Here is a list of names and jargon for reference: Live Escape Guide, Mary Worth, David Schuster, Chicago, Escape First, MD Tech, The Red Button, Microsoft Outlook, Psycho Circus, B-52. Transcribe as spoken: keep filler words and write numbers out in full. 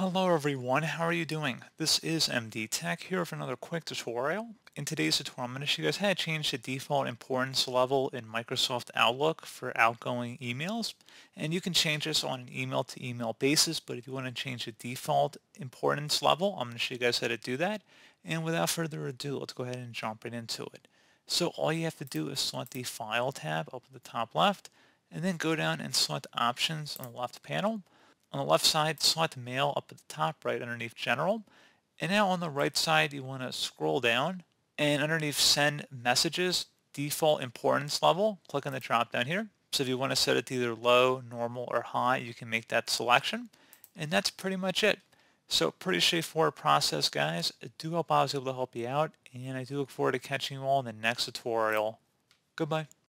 Hello everyone, how are you doing? This is M D Tech here for another quick tutorial. In today's tutorial, I'm going to show you guys how to change the default importance level in Microsoft Outlook for outgoing emails. And you can change this on an email to email basis, but if you want to change the default importance level, I'm going to show you guys how to do that. And without further ado, let's go ahead and jump right into it. So all you have to do is select the File tab up at the top left, and then go down and select Options on the left panel. On the left side, select Mail up at the top right underneath General. And now on the right side, you want to scroll down and underneath Send Messages, Default Importance Level, click on the drop down here. So if you want to set it to either low, normal, or high, you can make that selection. And that's pretty much it. So pretty straightforward process, guys. I do hope I was able to help you out, and I do look forward to catching you all in the next tutorial. Goodbye.